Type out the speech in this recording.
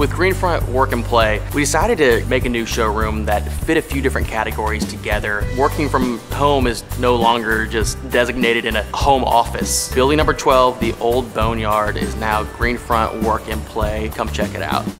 With Green Front Work and Play, we decided to make a new showroom that fit a few different categories together. Working from home is no longer just designated in a home office. Building number 12, the old boneyard, is now Green Front Work and Play. Come check it out.